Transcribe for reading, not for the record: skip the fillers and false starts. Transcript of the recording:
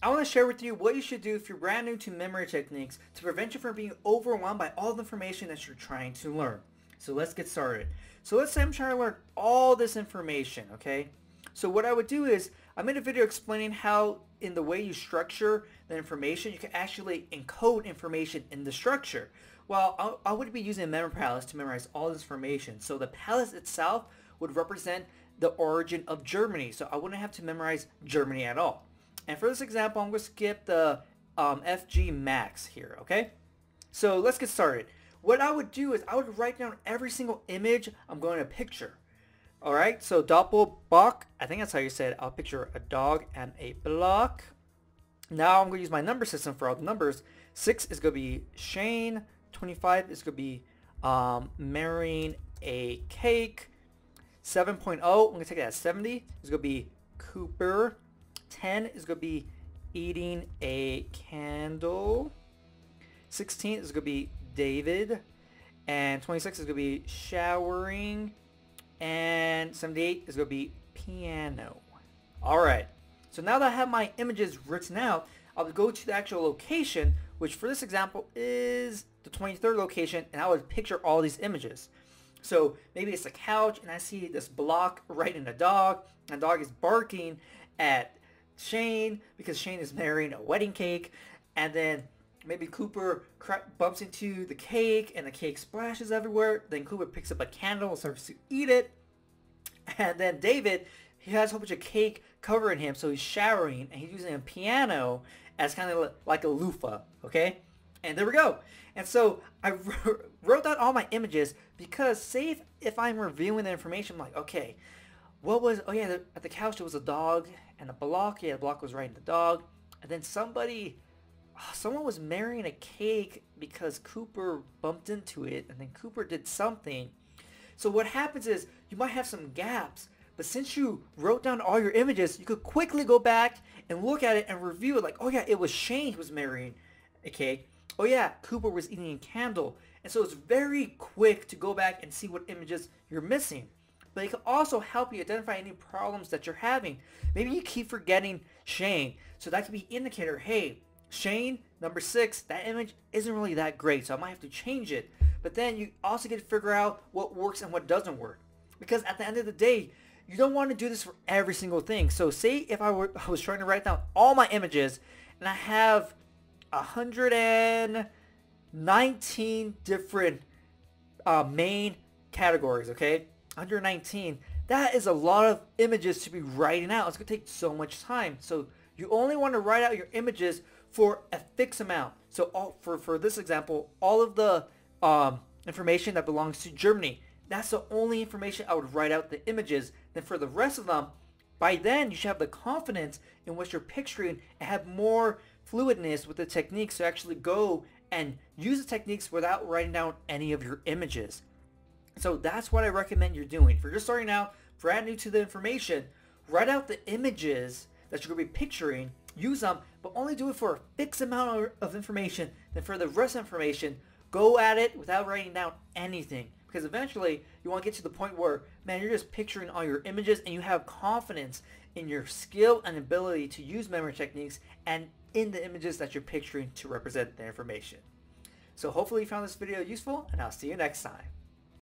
I want to share with you what you should do if you're brand new to memory techniques to prevent you from being overwhelmed by all the information that you're trying to learn. So let's get started. So let's say I'm trying to learn all this information, okay? So what I would do is I made a video explaining how in the way you structure the information, you can actually encode information in the structure. Well, I would be using memory palace to memorize all this information. So the palace itself would represent the origin of Germany. So I wouldn't have to memorize Germany at all. And for this example, I'm going to skip the FG Max here, okay? So let's get started. What I would do is I would write down every single image I'm going to picture. All right, so Doppelbach, I think that's how you said it. I'll picture a dog and a block. Now I'm going to use my number system for all the numbers. 6 is going to be Shane. 25 is going to be marrying a cake. 7.0, I'm going to take that as 70, is going to be Cooper. 10 is going to be eating a candle. 16 is going to be David. And 26 is going to be showering. And 78 is going to be piano. Alright, so now that I have my images written out, I'll go to the actual location, which for this example is the 23rd location, and I would picture all these images. So maybe it's a couch, and I see this block writing a dog, and the dog is barking at Shane because Shane is marrying a wedding cake, and then maybe Cooper bumps into the cake and the cake splashes everywhere. Then Cooper picks up a candle and starts to eat it, and then David, he has a whole bunch of cake covering him, so he's showering and he's using a piano as kind of like a loofah, okay? And there we go. And so I wrote down all my images because say if I'm reviewing the information, I'm like, okay, what was, oh yeah, at the couch there was a dog and a block. Yeah, the block was riding the dog. And then someone was marrying a cake because Cooper bumped into it, and then Cooper did something. So what happens is you might have some gaps, but since you wrote down all your images, you could quickly go back and look at it and review it like, oh yeah, it was Shane who was marrying a cake. Oh yeah, Cooper was eating a candle. And so it's very quick to go back and see what images you're missing. But it can also help you identify any problems that you're having. Maybe you keep forgetting Shane. So that could be indicator, hey, Shane, number 6, that image isn't really that great, so I might have to change it. But then you also get to figure out what works and what doesn't work. Because at the end of the day, you don't want to do this for every single thing. So say if I was trying to write down all my images, and I have 119 different main categories, okay? 119, that is a lot of images to be writing out. It's going to take so much time. So you only want to write out your images for a fixed amount. So for this example, all of the information that belongs to Germany, that's the only information I would write out, the images. Then for the rest of them, by then you should have the confidence in what you're picturing and have more fluidness with the techniques to actually go and use the techniques without writing down any of your images. So that's what I recommend you're doing. If you're just starting out, brand new to the information, write out the images that you're going to be picturing, use them, but only do it for a fixed amount of information. Then for the rest of information, go at it without writing down anything, because eventually you want to get to the point where, man, you're just picturing all your images and you have confidence in your skill and ability to use memory techniques and in the images that you're picturing to represent the information. So hopefully you found this video useful, and I'll see you next time.